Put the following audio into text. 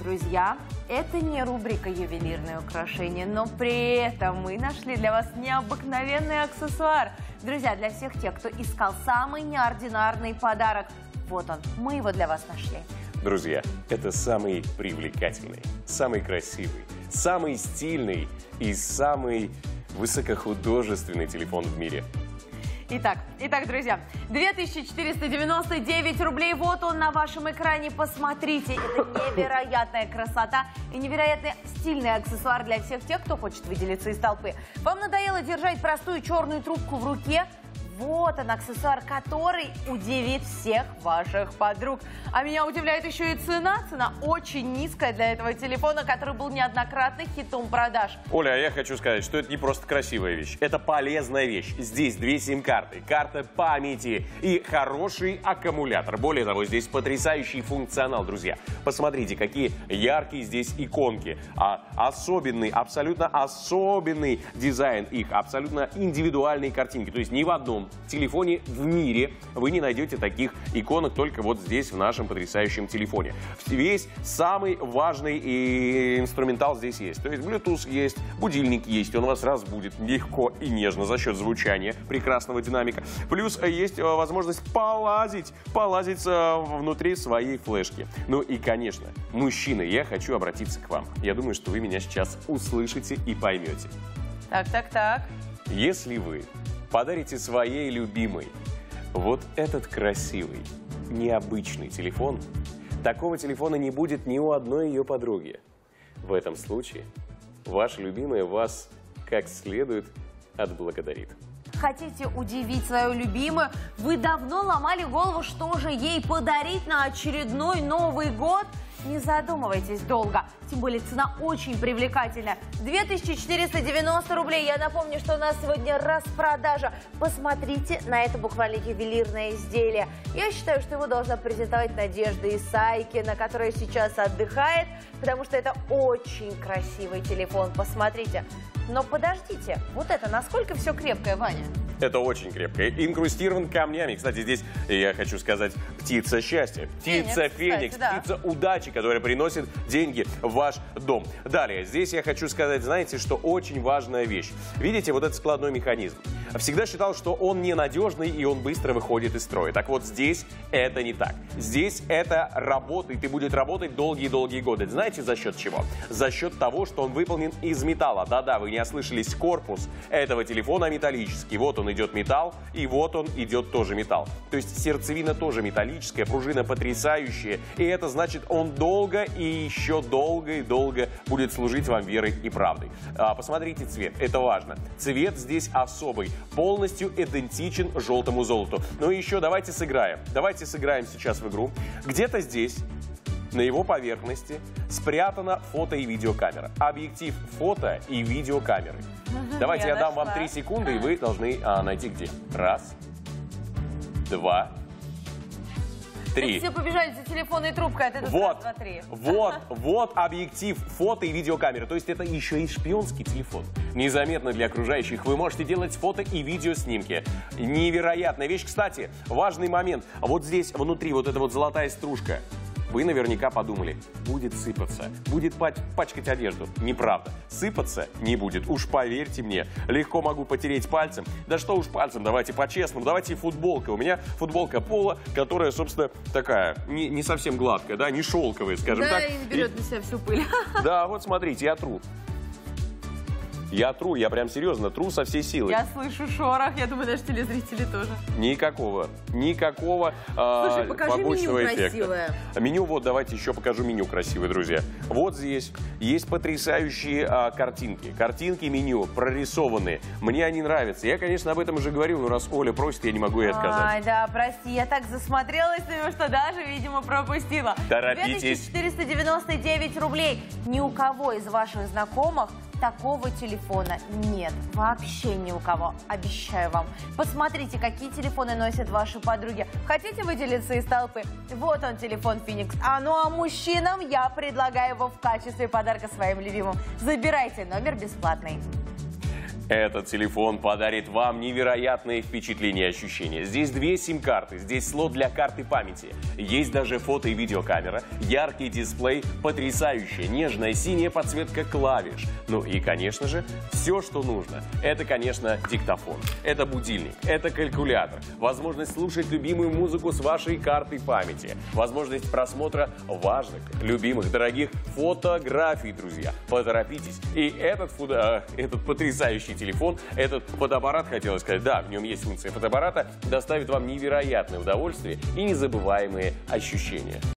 Друзья, это не рубрика «Ювелирные украшения», но при этом мы нашли для вас необыкновенный аксессуар. Друзья, для всех тех, кто искал самый неординарный подарок, вот он, мы его для вас нашли. Друзья, это самый привлекательный, самый красивый, самый стильный и самый высокохудожественный телефон в мире. Итак, друзья, 2499 рублей, вот он на вашем экране, посмотрите, это невероятная красота и невероятно стильный аксессуар для всех тех, кто хочет выделиться из толпы. Вам надоело держать простую черную трубку в руке? Вот он, аксессуар, который удивит всех ваших подруг. А меня удивляет еще и цена. Цена очень низкая для этого телефона, который был неоднократно хитом продаж. Оля, я хочу сказать, что это не просто красивая вещь. Это полезная вещь. Здесь две сим-карты, карта памяти и хороший аккумулятор. Более того, здесь потрясающий функционал, друзья. Посмотрите, какие яркие здесь иконки. Особенный, абсолютно особенный дизайн их, абсолютно индивидуальные картинки. То есть ни в одном телефоне в мире вы не найдете таких иконок, только вот здесь в нашем потрясающем телефоне. Весь самый важный инструментал здесь есть. То есть Bluetooth есть, будильник есть, он вас разбудит легко и нежно за счет звучания, прекрасного динамика. Плюс есть возможность полазить внутри своей флешки. Ну и, конечно, мужчины, я хочу обратиться к вам. Я думаю, что вы меня сейчас услышите и поймете. Так. Если вы подарите своей любимой вот этот красивый, необычный телефон, такого телефона не будет ни у одной ее подруги. В этом случае ваша любимая вас как следует отблагодарит. Хотите удивить свою любимую? Вы давно ломали голову, что же ей подарить на очередной Новый год? Не задумывайтесь долго, тем более цена очень привлекательная. 2490 рублей. Я напомню, что у нас сегодня распродажа. Посмотрите на это буквально ювелирное изделие. Я считаю, что его должна презентовать Надежда Исайкина, которая сейчас отдыхает, потому что это очень красивый телефон. Посмотрите. Но подождите, вот это насколько все крепкое, Ваня? Это очень крепко. Инкрустирован камнями. Кстати, здесь, я хочу сказать, птица счастья. Птица Феникс, кстати, да. Птица удачи, которая приносит деньги в ваш дом. Далее, здесь я хочу сказать, знаете, что очень важная вещь. Видите, вот этот складной механизм. Всегда считал, что он ненадежный и он быстро выходит из строя. Так вот, здесь это не так. Здесь это работает и будет работать долгие-долгие годы. Знаете, за счет чего? За счет того, что он выполнен из металла. Да-да, вы не ослышались, корпус этого телефона металлический. Вот он идет металл, и вот он идет тоже металл. То есть сердцевина тоже металлическая, пружина потрясающая. И это значит, он долго и еще долго и долго будет служить вам верой и правдой. Посмотрите цвет, это важно. Цвет здесь особый, полностью идентичен желтому золоту. Ну и еще давайте сыграем. Давайте сыграем сейчас в игру. Где-то здесь, на его поверхности, спрятана фото и видеокамера. Объектив фото и видеокамеры. Давайте я дам вам 3 секунды, и вы должны найти где. 1, 2, 3. Все побежали за телефонной трубкой, а ты тут вот, раз, два, три. Вот объектив фото и видеокамеры. То есть это еще и шпионский телефон. Незаметно для окружающих вы можете делать фото и видеоснимки. Невероятная вещь. Кстати, важный момент. Вот здесь внутри вот эта вот золотая стружка. Вы наверняка подумали, будет сыпаться, будет пачкать одежду. Неправда. Сыпаться не будет. Уж поверьте мне, легко могу потереть пальцем. Да что уж пальцем, давайте по-честному. Давайте футболка. У меня футболка пола, которая, собственно, такая, не совсем гладкая, да, не шелковая, скажем так. Да, и берет на себя всю пыль. Да, вот смотрите, я тру. Я прям серьезно тру со всей силы. Я слышу шорох, я думаю, даже телезрители тоже. Никакого побочного эффекта. Слушай, покажи меню красивое. Меню, вот давайте еще покажу меню красивое, друзья. Вот здесь есть потрясающие картинки. Картинки меню прорисованы. Мне они нравятся. Я, конечно, об этом уже говорил, но раз Оля просит, я не могу ей отказать. Ай, да, прости, я так засмотрелась на него, что даже, видимо, пропустила. Торопитесь. 2499 рублей. Ни у кого из ваших знакомых такого телефона нет, вообще ни у кого, обещаю вам. Посмотрите, какие телефоны носят ваши подруги. Хотите выделиться из толпы? Вот он, телефон Феникс. А мужчинам я предлагаю его в качестве подарка своим любимым. Забирайте, номер бесплатный. Этот телефон подарит вам невероятные впечатления и ощущения. Здесь две сим-карты, здесь слот для карты памяти. Есть даже фото- и видеокамера, яркий дисплей, потрясающая нежная синяя подсветка клавиш. Ну и, конечно же, все, что нужно. Это, конечно, диктофон, это будильник, это калькулятор, возможность слушать любимую музыку с вашей картой памяти, возможность просмотра важных, любимых, дорогих фотографий, друзья. Поторопитесь. И этот потрясающий телефон, этот фотоаппарат, хотелось сказать, да, в нем есть функция фотоаппарата, доставит вам невероятное удовольствие и незабываемые ощущения.